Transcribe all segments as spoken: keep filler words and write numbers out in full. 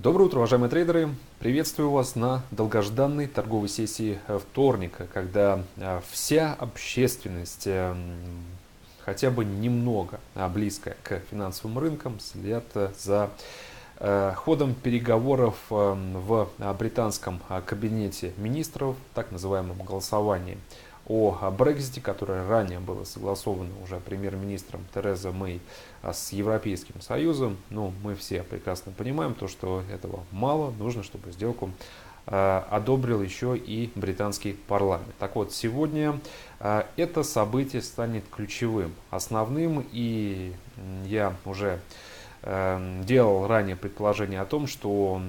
Доброе утро, уважаемые трейдеры! Приветствую вас на долгожданной торговой сессии вторника, когда вся общественность хотя бы немного близкая к финансовым рынкам следят за ходом переговоров в британском кабинете министров, так называемом голосовании о Брексите, которое ранее было согласовано уже премьер-министром Терезой Мэй с Европейским Союзом. Ну, мы все прекрасно понимаем, то, что этого мало, нужно, чтобы сделку э, одобрил еще и британский парламент. Так вот, сегодня э, это событие станет ключевым, основным, и я уже э, делал ранее предположение о том, что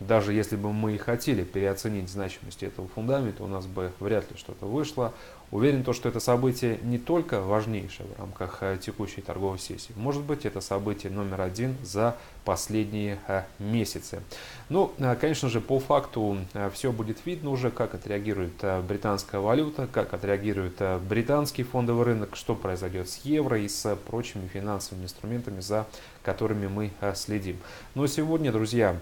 даже если бы мы и хотели переоценить значимость этого фундамента, у нас бы вряд ли что-то вышло. Уверен, что это событие не только важнейшее в рамках текущей торговой сессии. Может быть, это событие номер один за последние месяцы. Ну, конечно же, по факту все будет видно уже, как отреагирует британская валюта, как отреагирует британский фондовый рынок, что произойдет с евро и с прочими финансовыми инструментами, за которыми мы следим. Но сегодня, друзья,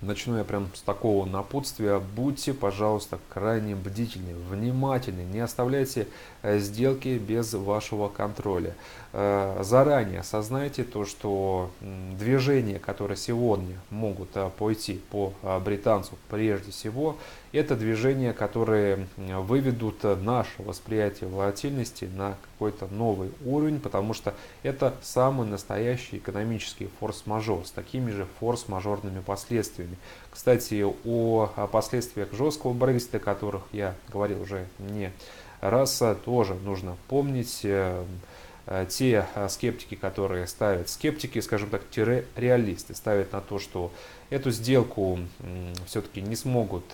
начну я прям с такого напутствия. Будьте, пожалуйста, крайне бдительны, внимательны, не оставляйте сделки без вашего контроля. Заранее осознайте то, что движения, которые сегодня могут пойти по британцу, прежде всего, это движения, которые выведут наше восприятие волатильности на какой-то новый уровень, потому что это самый настоящий экономический форс-мажор с такими же форс-мажорными последствиями. Кстати, о последствиях жесткого Брексита, о которых я говорил уже не раз, тоже нужно помнить. Те скептики, которые ставят, скептики, скажем так, реалисты, ставят на то, что эту сделку все-таки не смогут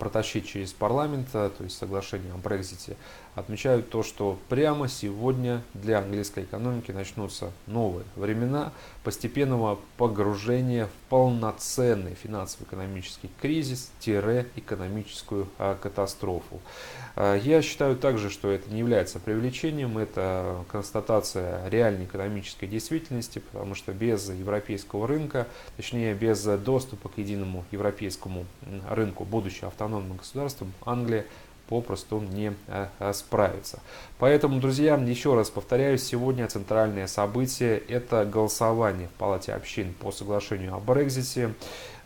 протащить через парламент, то есть соглашение о Брексите, отмечают то, что прямо сегодня для английской экономики начнутся новые времена постепенного погружения в полноценный финансово-экономический кризис-экономическую катастрофу. Я считаю также, что это не является привлечением, это констатация реальной экономической действительности, потому что без европейского рынка, точнее без доступа к единому европейскому рынку, будущего автономным государством, Англия попросту не справится. Поэтому, друзья, еще раз повторяю, сегодня центральное событие – это голосование в Палате общин по соглашению о Брексите.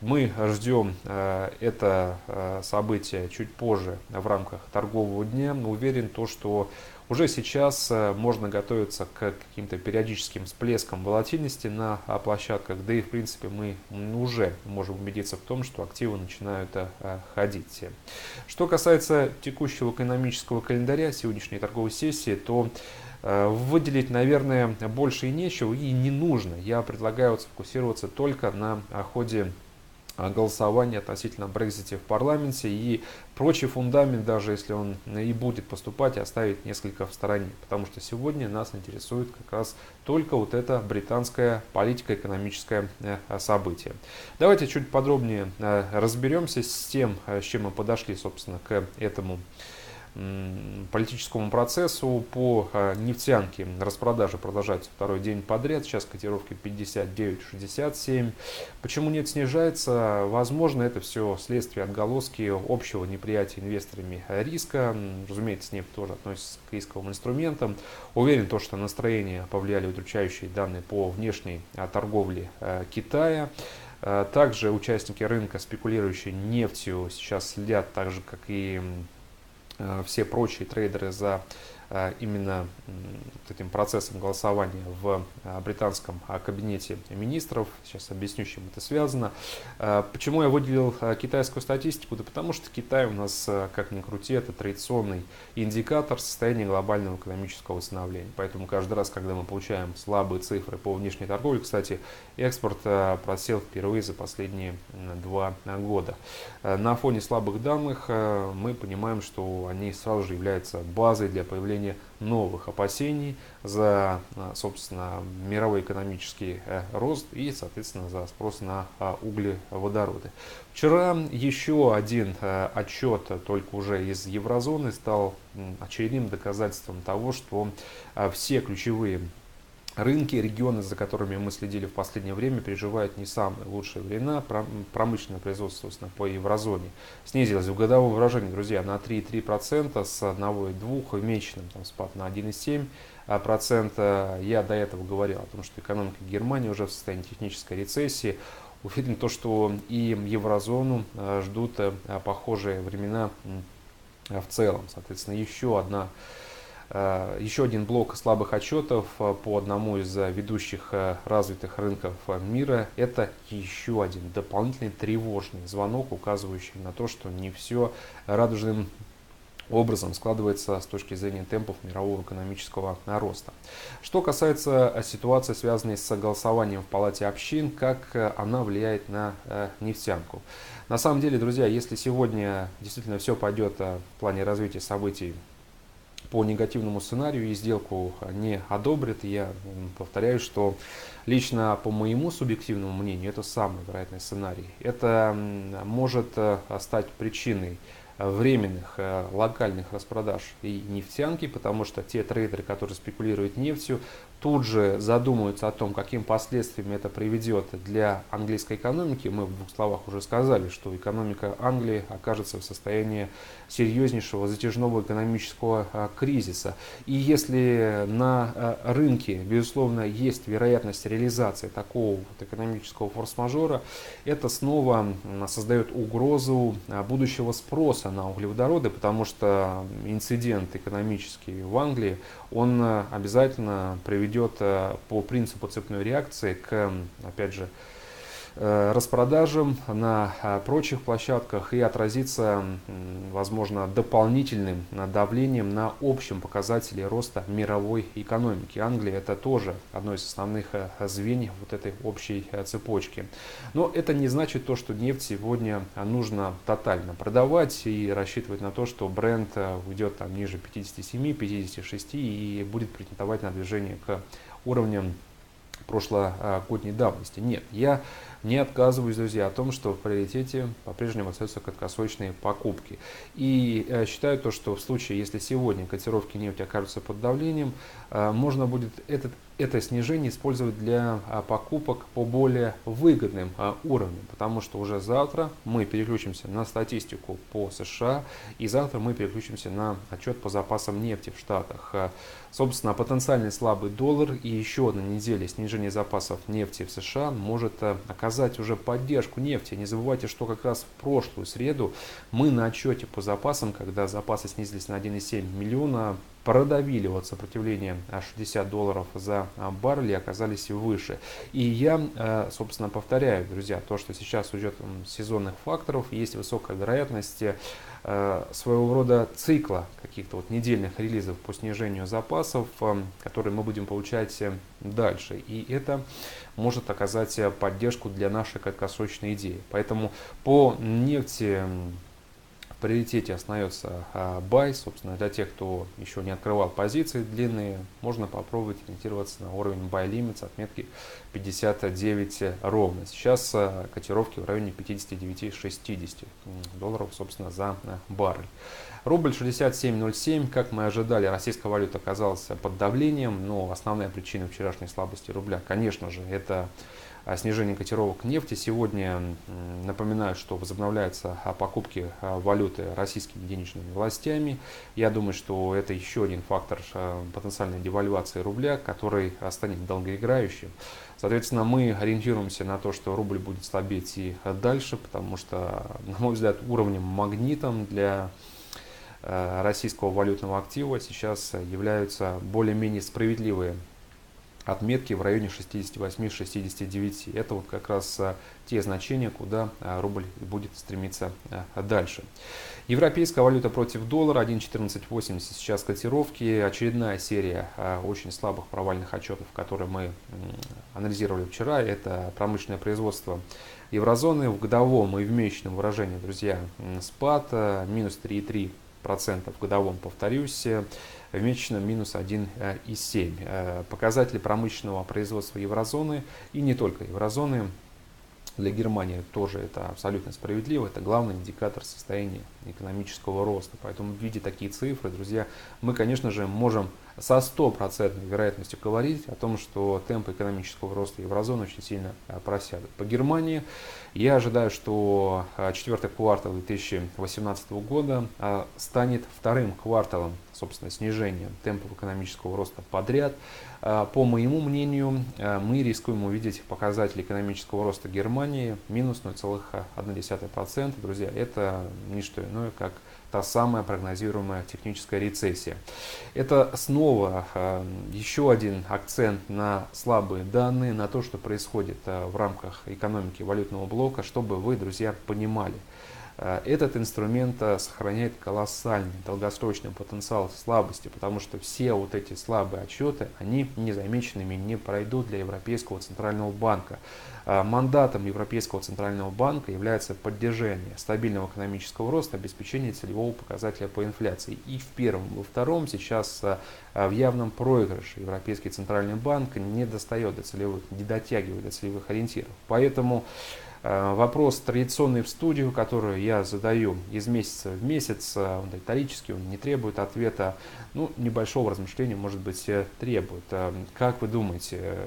Мы ждем это событие чуть позже в рамках торгового дня. Уверен, то, что уже сейчас можно готовиться к каким-то периодическим всплескам волатильности на площадках, да и в принципе мы уже можем убедиться в том, что активы начинают ходить. Что касается текущего экономического календаря сегодняшней торговой сессии, то выделить, наверное, больше и нечего и не нужно. Я предлагаю сфокусироваться только на ходе голосование относительно Брексита в парламенте и прочий фундамент, даже если он и будет поступать, оставить несколько в стороне, потому что сегодня нас интересует как раз только вот это британское политико-экономическое событие. Давайте чуть подробнее разберемся с тем, с чем мы подошли, собственно, к этому политическому процессу. По нефтянке распродажи продолжаются второй день подряд. Сейчас котировки пятьдесят девять шестьдесят семь. Почему нет снижается? Возможно, это все следствие отголоски общего неприятия инвесторами риска. Разумеется, нефть тоже относится к рисковым инструментам. Уверен, то, что настроение повлияли удручающие данные по внешней торговле Китая. Также участники рынка, спекулирующие нефтью, сейчас следят так же, как и все прочие трейдеры, за именно этим процессом голосования в британском кабинете министров. Сейчас объясню, с чем это связано. Почему я выделил китайскую статистику? Да потому что Китай у нас, как ни крути, это традиционный индикатор состояния глобального экономического восстановления. Поэтому каждый раз, когда мы получаем слабые цифры по внешней торговле, кстати, экспорт просел впервые за последние два года. На фоне слабых данных мы понимаем, что они сразу же являются базой для появления новых опасений за, собственно, мировой экономический рост и, соответственно, за спрос на углеводороды. Вчера еще один отчет, только уже из еврозоны, стал очередным доказательством того, что все ключевые Рынки, регионы, за которыми мы следили в последнее время, переживают не самые лучшие времена. Промышленное производство по еврозоне снизилось в годовом выражении, друзья, на три и три десятых процента с одного и двух десятых процента, в месячном там спад на один и семь десятых процента. Я до этого говорил о том, что экономика Германии уже в состоянии технической рецессии. Уверен, то, что и еврозону ждут похожие времена в целом. Соответственно, еще одна... Еще один блок слабых отчетов по одному из ведущих развитых рынков мира – это еще один дополнительный тревожный звонок, указывающий на то, что не все радужным образом складывается с точки зрения темпов мирового экономического роста. Что касается ситуации, связанной с голосованием в Палате общин, как она влияет на нефтянку. На самом деле, друзья, если сегодня действительно все пойдет в плане развития событий по негативному сценарию и сделку не одобрят, я повторяю, что лично по моему субъективному мнению это самый вероятный сценарий. Это может стать причиной временных локальных распродаж и нефтянки, потому что те трейдеры, которые спекулируют нефтью, тут же задумаются о том, каким последствиям это приведет для английской экономики. Мы в двух словах уже сказали, что экономика Англии окажется в состоянии серьезнейшего затяжного экономического кризиса. И если на рынке, безусловно, есть вероятность реализации такого вот экономического форс-мажора, это снова создает угрозу будущего спроса на углеводороды, потому что инцидент экономический в Англии, он обязательно приведет по принципу цепной реакции к, опять же, распродажам на прочих площадках и отразится, возможно, дополнительным давлением на общем показателе роста мировой экономики. Англия – это тоже одно из основных звеньев вот этой общей цепочки. Но это не значит то, что нефть сегодня нужно тотально продавать и рассчитывать на то, что бренд уйдет там ниже пятидесяти семи - пятидесяти шести и будет претендовать на движение к уровням прошлогодней давности. Нет, я не отказываюсь, друзья, о том, что в приоритете по-прежнему остаются краткосрочные покупки. И считаю то, что в случае, если сегодня котировки нефти окажутся под давлением, можно будет этот это снижение использовать для покупок по более выгодным уровням, потому что уже завтра мы переключимся на статистику по США, и завтра мы переключимся на отчет по запасам нефти в Штатах. Собственно, потенциальный слабый доллар и еще на неделе снижение запасов нефти в США может оказать уже поддержку нефти. Не забывайте, что как раз в прошлую среду мы на отчете по запасам, когда запасы снизились на один и семь десятых миллиона, продавили вот сопротивление шестьдесят долларов за баррель и оказались выше. И я, собственно, повторяю, друзья, то, что сейчас с учетом сезонных факторов есть высокая вероятность своего рода цикла каких-то вот недельных релизов по снижению запасов, которые мы будем получать дальше. И это может оказать поддержку для нашей краткосрочной идеи. Поэтому по нефти в приоритете остается бай, собственно, для тех, кто еще не открывал позиции длинные, можно попробовать ориентироваться на уровень buy limits отметки пятьдесят девять ровно. Сейчас котировки в районе пятидесяти девяти - шестидесяти долларов, собственно, за баррель. Рубль шестьдесят семь ноль семь, как мы ожидали, российская валюта оказалась под давлением, но основная причина вчерашней слабости рубля, конечно же, это снижение котировок нефти. Сегодня напоминаю, что возобновляются покупки валюты российскими денежными властями. Я думаю, что это еще один фактор потенциальной девальвации рубля, который станет долгоиграющим. Соответственно, мы ориентируемся на то, что рубль будет слабеть и дальше, потому что, на мой взгляд, уровнем магнитом для российского валютного актива сейчас являются более-менее справедливые отметки в районе шестидесяти восьми - шестидесяти девяти. Это вот как раз те значения, куда рубль будет стремиться дальше. Европейская валюта против доллара один и четырнадцать восемьдесят сейчас котировки. Очередная серия очень слабых провальных отчетов, которые мы анализировали вчера. Это промышленное производство еврозоны в годовом и в месячном выражении, друзья, спад минус три и три десятых процентов в годовом, повторюсь, в месячном минус один и семь десятых процента. Показатели промышленного производства еврозоны и не только еврозоны, для Германии тоже это абсолютно справедливо, это главный индикатор состояния экономического роста. Поэтому, видя такие цифры, друзья, мы, конечно же, можем со стопроцентной вероятностью говорить о том, что темпы экономического роста еврозоны очень сильно просядут. По Германии я ожидаю, что четвертый квартал две тысячи восемнадцатого года станет вторым кварталом, собственно, снижения темпов экономического роста подряд. По моему мнению, мы рискуем увидеть показатели экономического роста Германии минус ноль целых одна десятая процента. Друзья, это не что иное, как та самая прогнозируемая техническая рецессия. Это снова еще один акцент на слабые данные, на то, что происходит в рамках экономики валютного блока, чтобы вы, друзья, понимали. Этот инструмент сохраняет колоссальный долгосрочный потенциал слабости, потому что все вот эти слабые отчеты, они незамеченными не пройдут для Европейского Центрального Банка. Мандатом Европейского Центрального Банка является поддержание стабильного экономического роста, обеспечение целевого показателя по инфляции. И в первом, и во втором сейчас в явном проигрыше Европейский Центральный Банк не достает до целевых, не дотягивает до целевых ориентиров. Поэтому вопрос традиционный в студию, который я задаю из месяца в месяц, он риторический, он не требует ответа, ну, небольшого размышления, может быть, требует. Как вы думаете,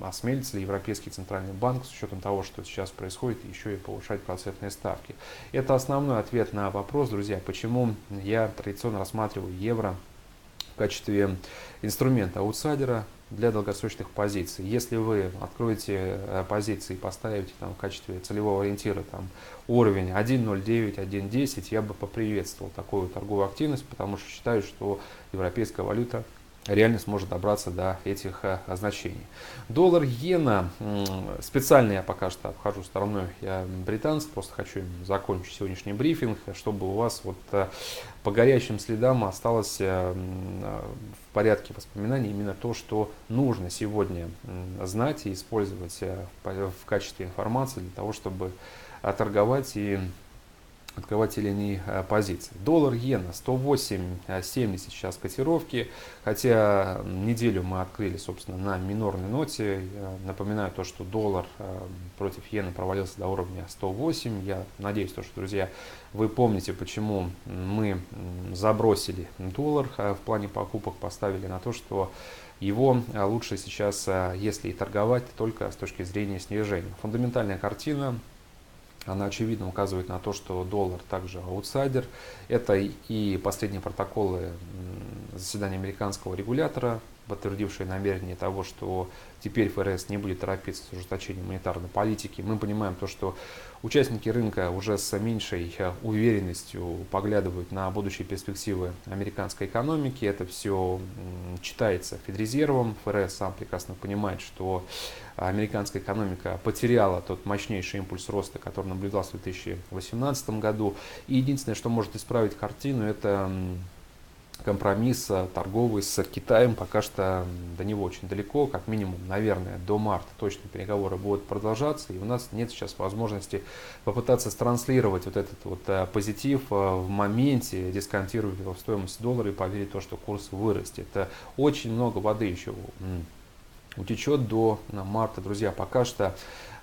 осмелится ли Европейский Центральный Банк, с учетом того, что сейчас происходит, еще и повышать процентные ставки? Это основной ответ на вопрос, друзья, почему я традиционно рассматриваю евро в качестве инструмента аутсайдера для долгосрочных позиций. Если вы откроете позиции и поставите там в качестве целевого ориентира там уровень один ноль девять - один десять, я бы поприветствовал такую торговую активность, потому что считаю, что европейская валюта реально сможет добраться до этих значений. Доллар, иена. Специально я пока что обхожу стороной британцев, просто хочу закончить сегодняшний брифинг, чтобы у вас вот по горячим следам осталось в порядке воспоминаний именно то, что нужно сегодня знать и использовать в качестве информации для того, чтобы торговать и открывать или не позиции. Доллар иена сто восемь семьдесят сейчас котировки, хотя неделю мы открыли, собственно, на минорной ноте. Я напоминаю то, что доллар против иены провалился до уровня сто восемь. Я надеюсь, то, что, друзья, вы помните, почему мы забросили доллар в плане покупок, поставили на то, что его лучше сейчас, если и торговать, только с точки зрения снижения. Фундаментальная картина, она очевидно указывает на то, что доллар также аутсайдер. Это и последние протоколы заседания американского регулятора, подтвердившие намерение того, что теперь ФРС не будет торопиться с ужесточением монетарной политики. Мы понимаем то, что участники рынка уже с меньшей уверенностью поглядывают на будущие перспективы американской экономики. Это все читается Федрезервом. ФРС сам прекрасно понимает, что американская экономика потеряла тот мощнейший импульс роста, который наблюдался в две тысячи восемнадцатом году. И единственное, что может исправить картину, это компромисс торговый с Китаем. Пока что до него очень далеко, как минимум, наверное, до марта точно переговоры будут продолжаться, и у нас нет сейчас возможности попытаться транслировать вот этот вот позитив в моменте, дисконтировать его в стоимость доллара и поверить в то, что курс вырастет. Очень много воды еще утечет до марта, друзья. Пока что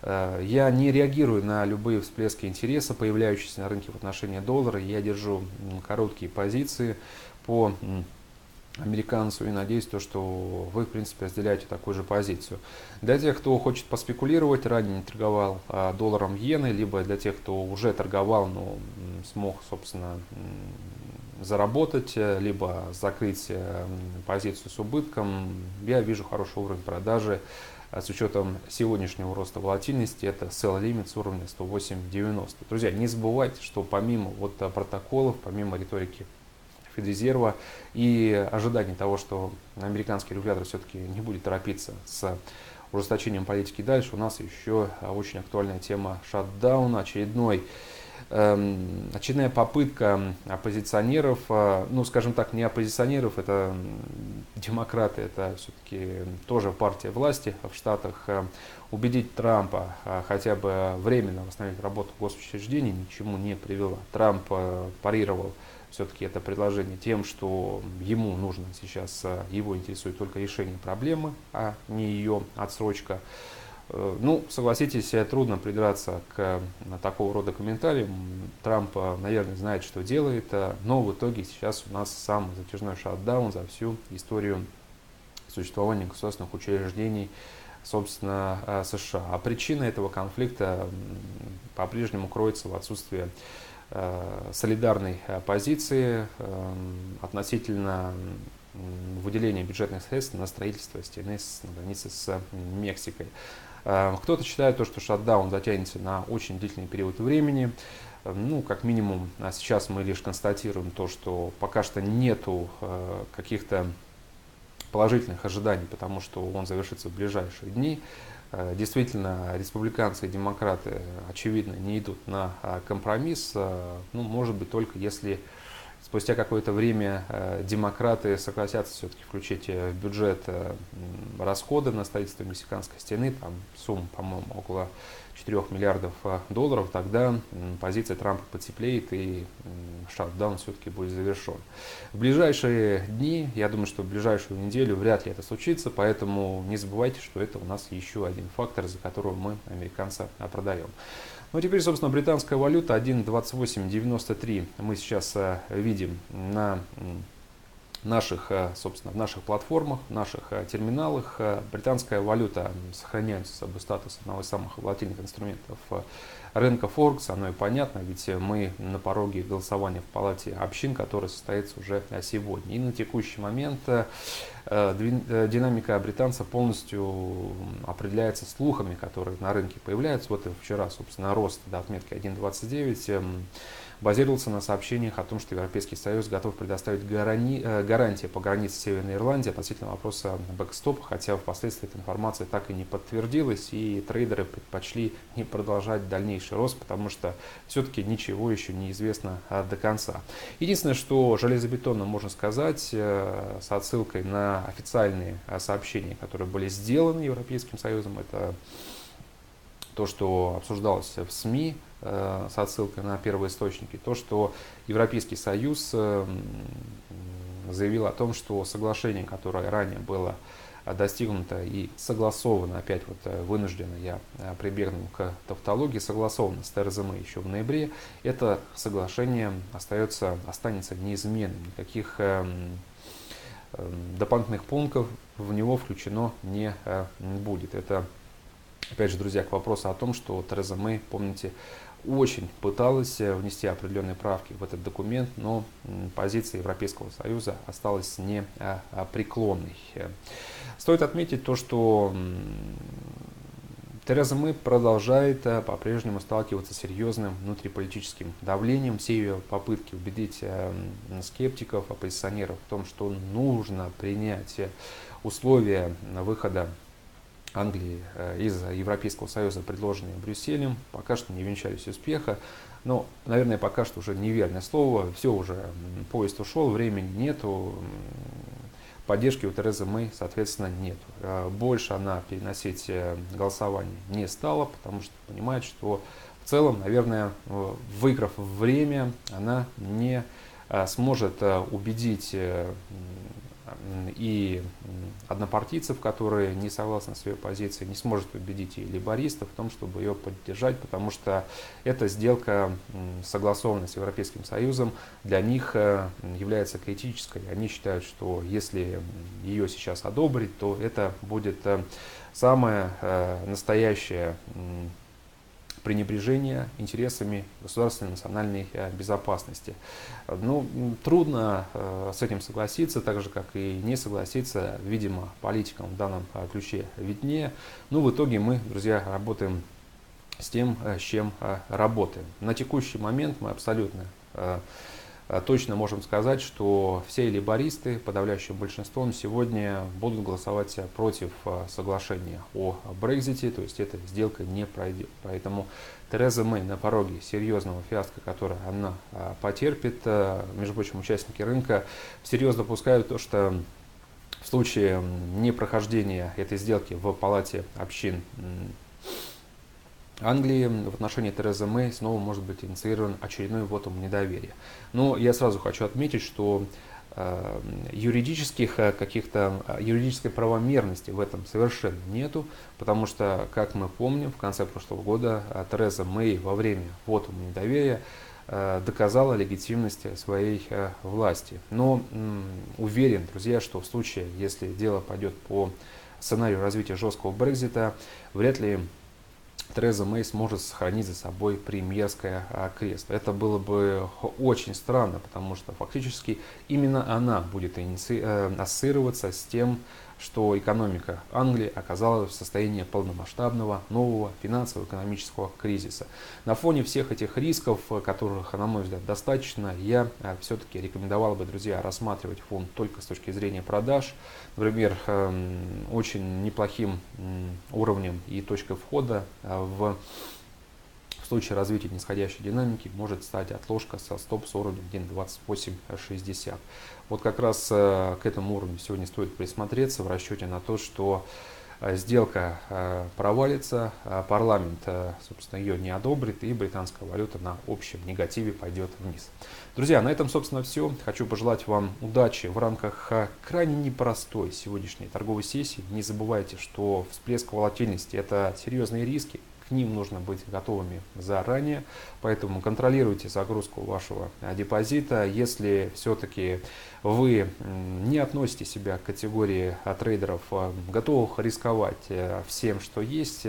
я не реагирую на любые всплески интереса, появляющиеся на рынке в отношении доллара. Я держу короткие позиции по американцу и надеюсь, то, что вы, в принципе, разделяете такую же позицию. Для тех, кто хочет поспекулировать, ранее не торговал долларом иены, либо для тех, кто уже торговал, но смог, собственно, заработать, либо закрыть позицию с убытком, я вижу хороший уровень продажи с учетом сегодняшнего роста волатильности. Это sell limit с уровня сто восемь девяносто. Друзья, не забывайте, что помимо вот протоколов, помимо риторики Федрезерва и ожидание того, что американский регулятор все-таки не будет торопиться с ужесточением политики дальше, у нас еще очень актуальная тема шатдауна, очередной, эм, очередная попытка оппозиционеров, э, ну, скажем так, не оппозиционеров, это демократы, это все-таки тоже партия власти в Штатах, э, убедить Трампа э, хотя бы временно восстановить работу госучреждений, ничему не привела. Трамп э, парировал все-таки это предложение тем, что ему нужно сейчас, его интересует только решение проблемы, а не ее отсрочка. Ну, согласитесь, трудно придраться к такого рода комментариям. Трамп, наверное, знает, что делает, но в итоге сейчас у нас самый затяжной шатдаун за всю историю существования государственных учреждений, собственно, США. А причина этого конфликта по-прежнему кроется в отсутствии солидарной позиции относительно выделения бюджетных средств на строительство стены на границе с Мексикой. Кто-то считает, что шатдаун затянется на очень длительный период времени. Ну, как минимум, сейчас мы лишь констатируем то, что пока что нету каких-то положительных ожиданий, потому что он завершится в ближайшие дни. Действительно, республиканцы и демократы, очевидно, не идут на компромисс. Ну, может быть, только если спустя какое-то время демократы согласятся все-таки включить в бюджет расходы на строительство мексиканской стены, там сумма, по-моему, около четырёх миллиардов долларов, тогда позиция Трампа потеплеет и шатдаун все-таки будет завершен. В ближайшие дни, я думаю, что в ближайшую неделю вряд ли это случится, поэтому не забывайте, что это у нас еще один фактор, за которого мы американца продаем. Ну, теперь, собственно, британская валюта один двадцать восемь девяносто три мы сейчас видим на наших, собственно, в наших платформах, в наших терминалах. Британская валюта сохраняет с собой статус одного из самых волатильных инструментов рынка Форекс. Оно и понятно, ведь мы на пороге голосования в Палате общин, которое состоится уже сегодня. И на текущий момент динамика британца полностью определяется слухами, которые на рынке появляются. Вот вчера, собственно, рост до отметки один двадцать девять базировался на сообщениях о том, что Европейский Союз готов предоставить гарантии по границе Северной Ирландии относительно вопроса бэкстопа, хотя впоследствии эта информация так и не подтвердилась, и трейдеры предпочли не продолжать дальнейший рост, потому что все-таки ничего еще не известно до конца. Единственное, что железобетонно можно сказать, с отсылкой на официальные сообщения, которые были сделаны Европейским Союзом, это то, что обсуждалось в СМИ э, с отсылкой на первоисточники, то, что Европейский Союз э, заявил о том, что соглашение, которое ранее было достигнуто и согласовано, опять вот вынужденно я прибегну к тавтологии, согласовано с Терезой Мэй еще в ноябре, это соглашение остается, останется неизменным, никаких э, дополнительных пунктов в него включено не будет. Это, опять же, друзья, к вопросу о том, что Тереза Мэй, помните, очень пыталась внести определенные правки в этот документ, но позиция Европейского Союза осталась непреклонной. Стоит отметить то, что Тереза Мэй продолжает по-прежнему сталкиваться с серьезным внутриполитическим давлением. Все ее попытки убедить скептиков, оппозиционеров в том, что нужно принять условия выхода Англии из Европейского Союза, предложенные Брюсселем, пока что не венчались успеха. Но, наверное, пока что уже неверное слово. Все уже, поезд ушел, времени нету. Поддержки у Терезы Мэй, соответственно, нет. Больше она переносить голосование не стала, потому что понимает, что в целом, наверное, выиграв время, она не сможет убедить и однопартийцев, которые не согласны с ее позицией, не сможет убедить и лейбористов в том, чтобы ее поддержать, потому что эта сделка, согласованная с Европейским Союзом, для них является критической. Они считают, что если ее сейчас одобрить, то это будет самое настоящее пренебрежение интересами государственной национальной безопасности. Ну, трудно с этим согласиться, так же, как и не согласиться, видимо, политикам в данном ключе виднее. Но в итоге мы, друзья, работаем с тем, с чем работаем. На текущий момент мы абсолютно точно можем сказать, что все лейбористы, подавляющее большинство, сегодня будут голосовать против соглашения о Брексите, то есть эта сделка не пройдет. Поэтому Тереза Мэй на пороге серьезного фиаско, который она потерпит. Между прочим, участники рынка всерьез допускают то, что в случае непрохождения этой сделки в Палате общин Англии в отношении Терезы Мэй снова может быть инициирован очередной вотум недоверия. Но я сразу хочу отметить, что юридических каких-то юридической правомерности в этом совершенно нету, потому что, как мы помним, в конце прошлого года Тереза Мэй во время вотума недоверия доказала легитимность своей власти. Но уверен, друзья, что в случае, если дело пойдет по сценарию развития жесткого Брексита, вряд ли Тереза Мэй сможет сохранить за собой премьерское кресло. Это было бы очень странно, потому что фактически именно она будет ассоциироваться с тем, что экономика Англии оказалась в состоянии полномасштабного нового финансово-экономического кризиса. На фоне всех этих рисков, которых, на мой взгляд, достаточно, я все-таки рекомендовал бы, друзья, рассматривать фонд только с точки зрения продаж. Например, очень неплохим уровнем и точкой входа в В случае развития нисходящей динамики может стать отложка со стоп с уровнем один двадцать восемь шестьдесят. Вот как раз к этому уровню сегодня стоит присмотреться в расчете на то, что сделка провалится, парламент, собственно, ее не одобрит, и британская валюта на общем негативе пойдет вниз. Друзья, на этом, собственно, все. Хочу пожелать вам удачи в рамках крайне непростой сегодняшней торговой сессии. Не забывайте, что всплеск волатильности – это серьезные риски. К ним нужно быть готовыми заранее, поэтому контролируйте загрузку вашего депозита. Если все-таки вы не относите себя к категории трейдеров, готовых рисковать всем, что есть,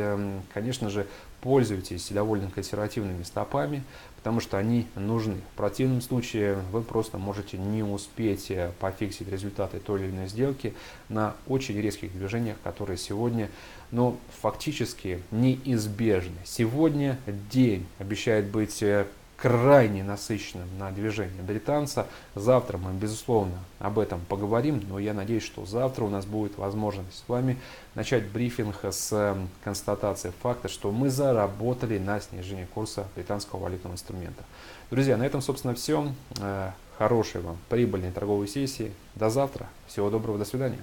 конечно же, пользуйтесь довольно консервативными стопами, потому что они нужны. В противном случае вы просто можете не успеть пофиксить результаты той или иной сделки на очень резких движениях, которые сегодня, но фактически неизбежны. Сегодня день обещает быть крайне насыщенным на движение британца. Завтра мы, безусловно, об этом поговорим, но я надеюсь, что завтра у нас будет возможность с вами начать брифинг с констатации факта, что мы заработали на снижение курса британского валютного инструмента. Друзья, на этом, собственно, все. Хорошей вам прибыльной торговой сессии. До завтра. Всего доброго. До свидания.